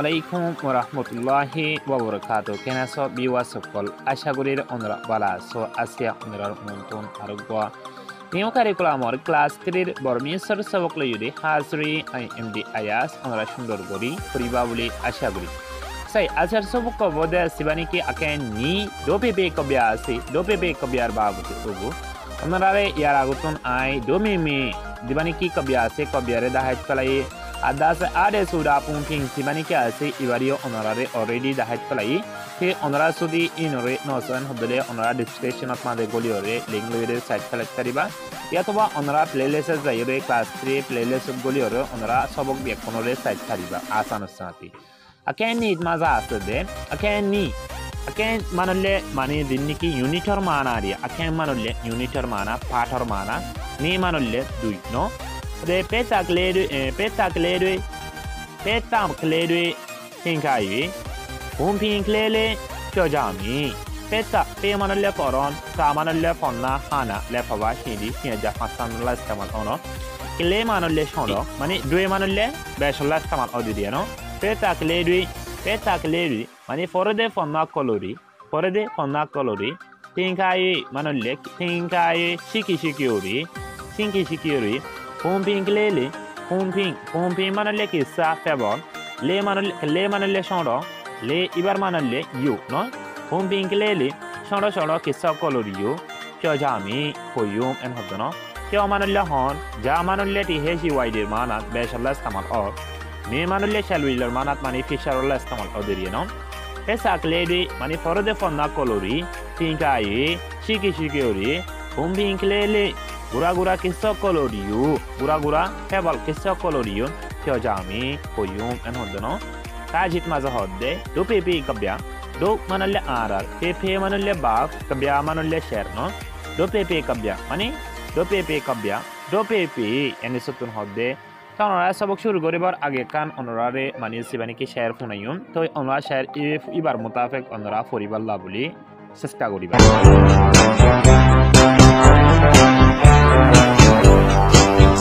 আলাইকুম ওয়া রাহমাতুল্লাহি ওয়া বারাকাতুহু কেনা সব বিওয়া সকল আশা করি আমরা ভালো আছো আজকে আমরা নতুন আরোগ্য নিউ কারিকুলাম আর ক্লাস 3 এর বর্মিসর সবক লইরে হাজরি আই এম ডি আয়াস আমরা সুন্দর করি পরিবা বলি আশা করি সাই আজকের সবক বদে শিবানী কি আকেন নি ডোপে বে কবিয়া আছে ডোপে বে কবিয়ার বাবুতে তবু আমরা রে ইয়ার আগতন আই ডোমি মে দিবানী কি কবিয়া আছে কবিয়ারে দাহাত কলাই Adas adesso da pumping si manicasi i vari onorari already da Hatplay che onora su di inore non sono delle onora description of Made Goliore, l'inglese site collectariba, Yatova onora playlist Zaire class 3 playlist Goliore onora Sobok Biaconore site Tariba, Asanusati. Akeni Mazasade, Akeni Aken Manole Mani Diniki Unitor Manaria, Aken Manole Unitor Mana, Pator Mana, Ne Manole Dui no? Petta clede Tinkai, Pumping clede, Chojami, Petta, Pemana leporon, Samana lepona, Hana, Lepava, Hindi, Hinja, Hassan Lastamakono, Clemano Leshono, Mani, Duemanole, Bachelor Lastaman Odiano, Petta clede, Mani forode for na colori, Tinkai, Manolek, Tinkai, Shiki Shikuri, Pumping lele, pumping manole kissa favor, le manole shoro, le ibarmanole you, no? Pumping lele, shoro kissa colorio, Kyojami, Koyum and Hodono, Kyomanole horn, Jamanole tiheshi wide mana, bachelor's tamal or, me manole shall wheeler manat manifisher less tamal odiriano, Pesak lady, maniforode for na colori, Tinkai, Shiki Shikuri, Pumping lele. Gura questo colorio, gura heval questo colorio, Kyojami, Koyum and Hondono, Tajit Mazahode, do pepe cabia, do manale arar, pepe manale bab, cabia manale sherno, do pepe cabia, mani, do pepe, and the sotun hode, Tanora Saboksur Goribar Agakan honorare Manisivaniki share funayum, to onra share if Ibar Mutafek onra for Ibar Labuli, Sestagoriba.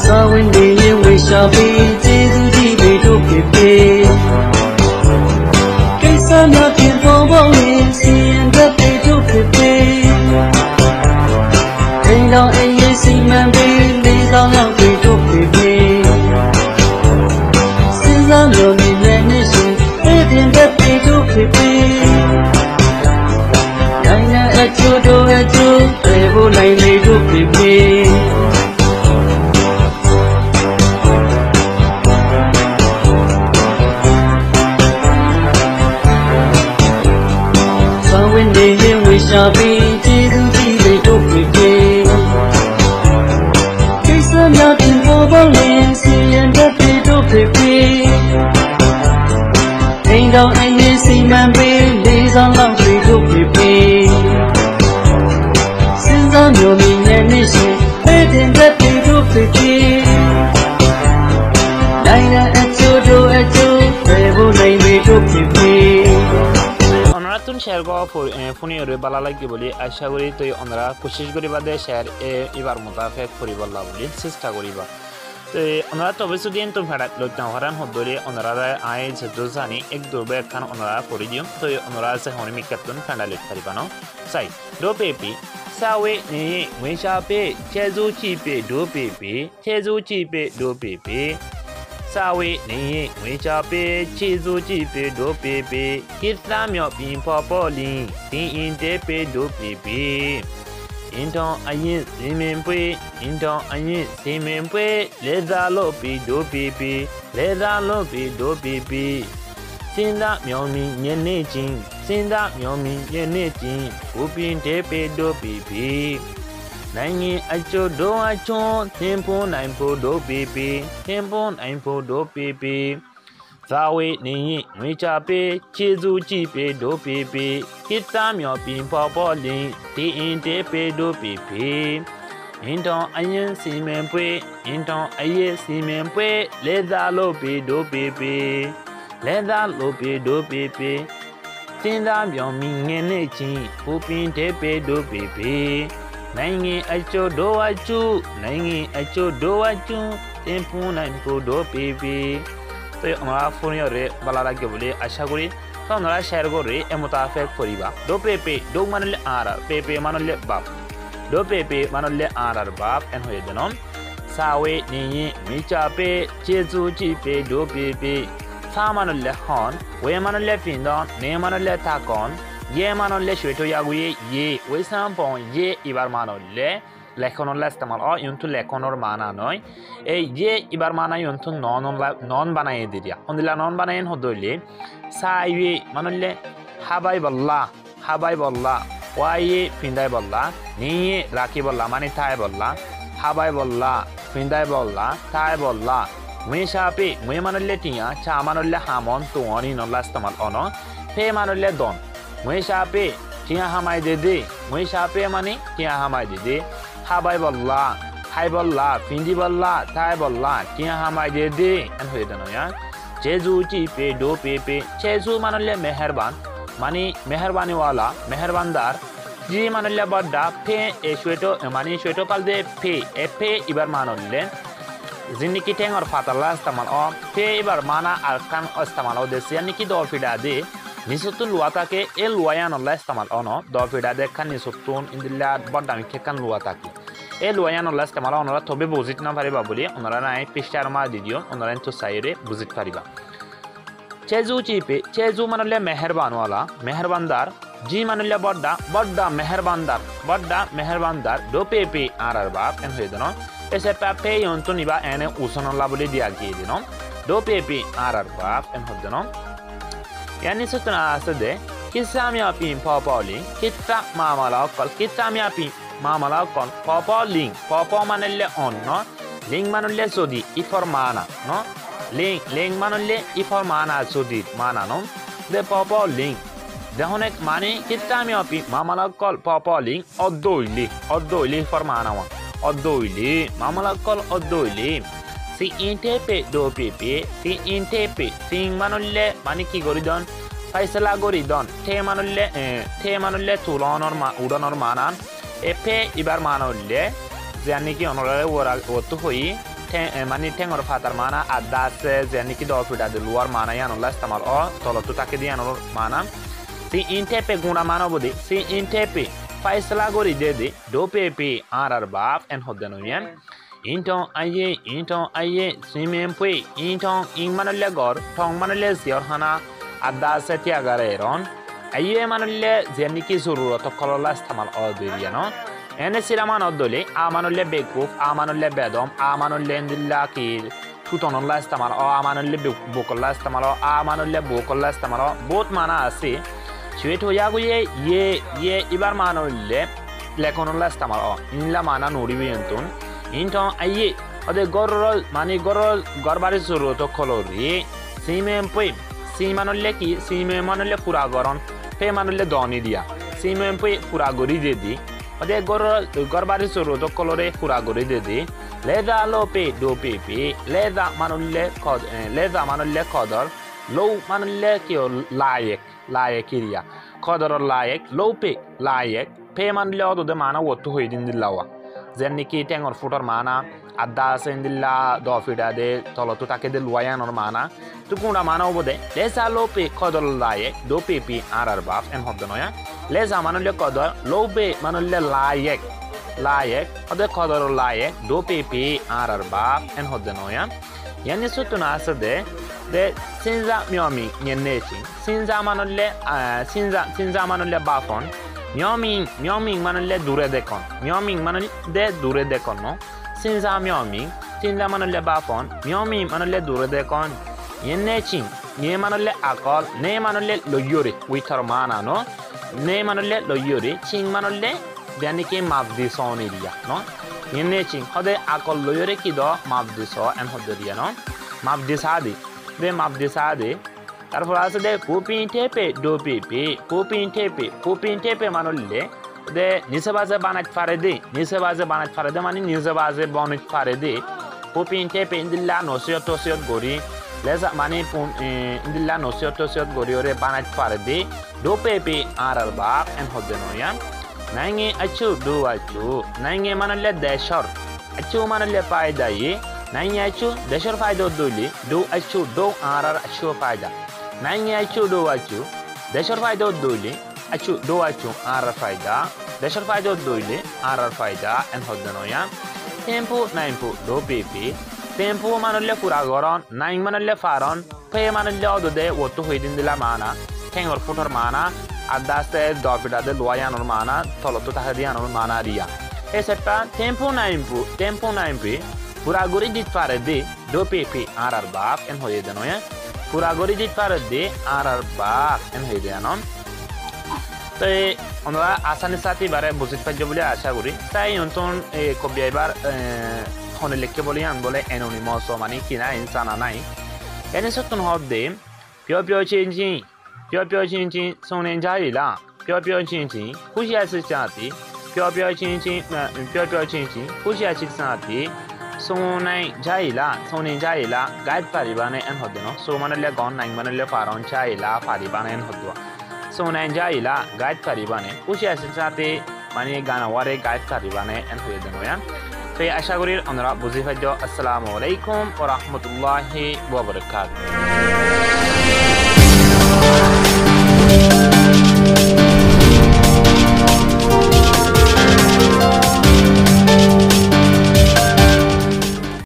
So in the year we shall be share go for phone re balala ki boli asha kori to onra koshish kori bade share ibar mutafek koriballa boli chesta koriba to onra to besudien to phara loktan haran hodore onra ra ai jodosani ek durbe khan onra koriyum to onra se honmi kapton kandalek paribano sai do pepi sawe ni mesha pe chezu chi pe do pepi Sawi ni wicha pe chizu chi pe do pepe Kitsamyo pin popoli Tin in te pe do pepe Inton ayin simen pwe Leza lo pi do pepe Sinda myomi nye nechin Upin te pe do pepe Nangi acho, tempo naimpo do pepe. Sawe ni mwicha pe, chizu chi pe do pepe. Kitsamyo pimpopoli, ti inte pe do pepe. Inton ayin simen pwe, leza lo pe do pepe. Sinda minge nechi, upin te pe do pepe. Nangi acho do achu, tempo naimpo do pepe. তো আমরা ফোনিয়রে বলা লাগে বলে আশা করি। তো আমরা share করে এ মোতাবেক করিবা। ডো পেপে ডো মানলে আর পেপে মানলে বাপ, ডো পেপে মানলে আর বাপ এন হয়ে দেন সাওয়ে নিয়ে মিচাপে চেজু চিপে ডো পেপে সা মানলে হন, ওয়ে মানলে পিন্দন, নে মানলে থাকন, ইয়ে মানলে সেটো ইয়াগুয়ে ইয়ে ওই সাম্পন ইয়ে এবার মানলে লেখনলা ইস্তেমাল অ ইউনটু লেখনর মানা নয় এই যে এবার মানা ইউনটু নন নন বানাইয়ে দিয়া অনদিলা নন বানাইন হদইলে সাইয়ে মানলে হাবাই বল্লা ওয়াইয়ে ফিন্দাই বল্লা নিয়ে রাখি বল্লা মানে থাই বল্লা হাবাই বল্লা ফিন্দাই বল্লা থাই বল্লা মুয়ে সাপে মুয়ে মানলে টিয়া চা মানলে হামন তো অনি নল্লা ইস্তেমাল অন ফে মানলে দন মুয়ে সাপে টিয়া হামাই দে দে মুয়ে সাপে মানে টিয়া হামাই দে দে হাবাই বল্লা হাই বল্লা ফিন্দি বল্লা থাই বল্লা টিয়া হামাই দে দে এন হয়ে দেন চেজু চিপে ডো পেপে চেজু মানলে মেহরবান মানে মেহরবানিওয়ালা মেহরবানদার জি মানলে বড্ডা ফে এ সোয়েটো মানে সোয়েটো পাল দে ফে এ ফে এবার মানলে জিন্দিকি ঠেঙর ফাতাল্লা ইস্তামান অ ফে এবার মানা আর খান ইস্তামান ও দেশে নিকি দর ফিডা দে নিসুত্তু লুয়া থাকে এ লুয়ানল্লা ইস্তামান অন দর ফিডা দে খান নিসুত্তুন ইন্দিল্লা বড্ডা আমি খেখান লুয়া থাকে এই লুয়ানল্লা ইস্তামান ওনারা তবে বুঝিত না পারিবা বলে ওনারা নাই পৃষ্ঠার মা দিদিও ওনারা তো সাইরে বুঝিত পারিবা। চেজু চিপে চেজু মানলে মেহরবানওয়ালা মেহরবানদার জি মানলে বড্ডা বড্ডা মেহরবানদার বড্ডা মেহরবানদার ডো পেপে আর বাপ এন হয়ে দেন এসে পেপে অন্তু নিবা এনে উসনল্লা বলে দিয়া গিয়ে দেন ডো পেপে আর বাপ এন হয়ে দেন এর নিশ্চনা আছে দে কিসামি আপি পাওলি কিতা মামালা কল কিসামি আপি মামালা কল পপ লিং পপ মানলে অন্য লিং মানলে যদি ইফর মানা ন লিং লিং মানলে ইফর মানা যদি মানানো দে পপ লিং দেখুন এক মানে কিতামি অপি মামালা কল পপ লিং অদ্দইলি ইফর মানাও অদ্দইলি মামালা কল অদ্দইলি সি ইন্টে পে ডো পেপে সি ইন্টে পে সিং মানলে মানে কি করি দন ফাইসলা করি দন থে মানলে তুলনর উড়ানোর মানান এফে এবার মানলে যে নাকি অনলারে ওরা ওতো হই মানে ঠেঙর ফাতার মানা আড্ডা আছে যে নাকি দফিটা দিল ওর মানাই আনলা ইস্তেমাল অ তলতো তাকে দিয়ে আনোর মানাম সি ইনটেপে গুণা মানব দে সি ইনটেপে ফাইসলা করি দে দে ডো পেপে আর বাপ এন হদেন ইয়ান ইনটং আইয়ে সিমেম পে ইনটং ইং মানলে গর ঠং মানলে জিয়রহানা আড্ডা আছে তিয়াগারে এরন আইয়ে মানলে যে নাকি জরুরত কললা ইস্তেমাল অ দিয়ান এনে সিরামান অদলে আ মানলে বেকুফ আ মানলে বেদম আ মানলে ইন্দিল্লা কি সুতনল্লা ইস্তেমাল অ আ মানলে বোকল্লা ইস্তেমাল অ আ মানলে বোকল্লা ইস্তেমাল অ বহুত মানা আছে সুয়েট হইয়া গুয়ে ইয়ে ইয়ে এবার মানলে লেখনল্লা ইস্তেমাল অ ইনলা মানা নড়িবে এন্তুন ইনট আইয়ে অদে গরল মানে গরল গরবারি জরুরত কলরি সিমেম পে সি মানলে কি সিমেম মানলে পুরা গরণ ফে মানলে দনি দিয়া সিমেম পে পুরা গরি দে দি অদে গর গরবারি সরোদ কলরে পুরা গরি দে দি লেদা লো পে ডো পে পে লেদা মানলে কদর লৌ মানলে কেউ লায়েক লায়েক ইরিয়া কদর লায়েক লৌ পে লায়েক ফে মানলে অদে মানা ওতু হয়ে দিন দিল্লাওয়া যে নাকি টেঙর ফুটর মানা আড্ডা আছে দিল্লা দফিডা দে তলতো তাকে দে লুয়ানোর মানা তো গুণা মানাও বোধে লেজা লো পে কদর লায়েক ডো পে পি আর বাপ এন হব্দ নয়া লেজা মানলে কদর লৌ পে মানলে লায়েক লায়েক অদে কদর লায়েক ডো পে পি আর বাপ এন হব্দ নয়া এনে সুতুনা আছে দে দে সিনজা মিয়মি নেছি সিনজা মানলে বাফন মিয়মিং মিয়মিং মানলে দূরে দেখন মিয়মিং মানলে দূরে দেখন সিনজা মিয়মিং সিনজা মানলে বাফন মিয়মিং মানলে দূরে দেখন এনেছি নে মানলে আকল নে মানলে লইয়রে উইথর মানানো নে মানলে লইয়রে চিং মানলে জানিকে মাপ দিস নিরিয়া ন এনেছি সদে আকল লইয়রে কি দ মাপ দিস এন সদ্য দিয়া ন মাপ দিসা দে দে মাপ দিসা দে তারপর আছে দে কুপিঠেপে ডো পেপে কুপিঠেপে মানলে দে নিচে বাজে বানাত ফারে দে মানে নিজে বাজে বনিত ফারে দে কুপিঠেপে ইন্দিল্লা নসিয়ত টসিয়ত গড়ি লেজা মানে ইন্দিল্লা নসিয়ত টসিয়ত গড়ি ওরে বানাত ফারে দে ডো পেপে আর বাপ এন হদে নয়া নাইঙে আছু ডো আছু নাইঙে মানলে দেশর আছু মানলে পায়দাই Nanyaccio, Deshor Faido Duli, Do Achu Do Arar Achu Faida. Nanyaccio Do Achu, Deshor Faido Duli, Achu Do Achu Arar Faida, Deshor Faido Duli, Arar Faida, and Hodanoya. Tempo, Naimpo, Do Pipi, Tempo Manolle Furagoron, Nain Manolle Faron, Pay Manolle de Wotu Hidden de la Mana, Kangor Futormana, Adaste Dopida de Loya Normana, Tolotahadian Normana Ria. Eserta, Tempo Naimpo, Tempo Naimpi. Puragori di fare di do pepi arar bab en hoedanoia. Puragori di fare di arar bab en hoedanon. Te onora asanisati bare buzit pajobulia asaguri. Sai onton kobiaibar con le kebolian vole anonimo somani kina insana nai. Enesotun hot de pio chinchi sonenjai la pio chinchi kushi asistati pio chinchi kushi asistati sono in Jaila, guide Paribane and Hodino, Somalia Gon, Nangmanella Faron, Jaila, Paribane and Hodua. Sono in Jaila, guide Paribane, Ushi Assistati, Mani Ganaware, guide Paribane and Huedanoyan. Fe Ashaguri, Honora Buzifajo, Assalamu alaikum, or Rahmatullahi, Wabarakatuh.